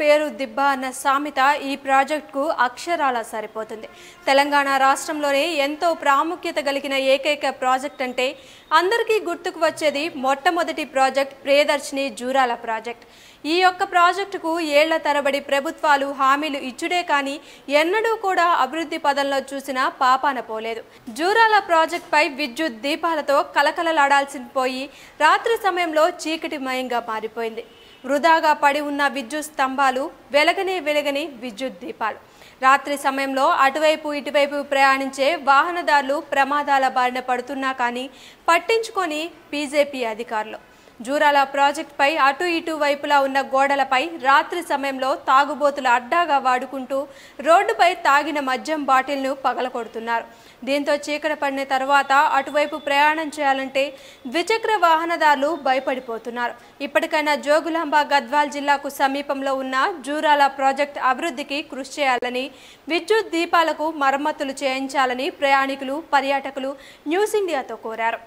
పేరు దిబ్బ అన్న సామెత ఈ ప్రాజెక్టుకు అక్షరాల సరిపోతుంది. తెలంగాణ రాష్ట్రంలోనే ఎంతో ప్రాముఖ్యత కలిగిన ఏకైక ప్రాజెక్ట్ అంటే అందరికీ గుర్తుకు వచ్చేది మొట్టమొదటి ప్రాజెక్ట్ ప్రియదర్శిని జూరాల ప్రాజెక్ట్. ఈ యొక్క ప్రాజెక్టుకు ఏళ్ల తరబడి ప్రభుత్వాలు హామీలు ఇచ్చుడే కానీ ఎన్నడూ కూడా అభివృద్ధి పదంలో చూసినా పాపాన పోలేదు. జూరాల ప్రాజెక్టుపై విద్యుత్ దీపాలతో కలకలలాడాల్సి పోయి రాత్రి సమయంలో చీకటిమయంగా మారిపోయింది. వృధాగా పడి ఉన్న విద్యుత్ స్తంభాలు, వెలగని విద్యుత్ దీపాలు, రాత్రి సమయంలో అటువైపు ఇటువైపు ప్రయాణించే వాహనదారులు ప్రమాదాల బారిన పడుతున్నా కానీ పట్టించుకొని బీజేపీ అధికారులు జూరాల ప్రాజెక్టుపై అటు ఇటు వైపులా ఉన్న గోడలపై రాత్రి సమయంలో తాగుబోతుల అడ్డాగా వాడుకుంటూ రోడ్డుపై తాగిన మద్యం బాటిల్ను పగలకొడుతున్నారు. దీంతో చీకటి పడిన తర్వాత అటువైపు ప్రయాణం చేయాలంటే ద్విచక్ర వాహనదారులు భయపడిపోతున్నారు. ఇప్పటికైనా జోగులాంబ గద్వాల్ జిల్లాకు సమీపంలో ఉన్న జూరాల ప్రాజెక్టు అభివృద్ధికి కృషి చేయాలని, విద్యుత్ దీపాలకు మరమ్మతులు చేయించాలని ప్రయాణికులు, పర్యాటకులు న్యూస్ ఇండియాతో కోరారు.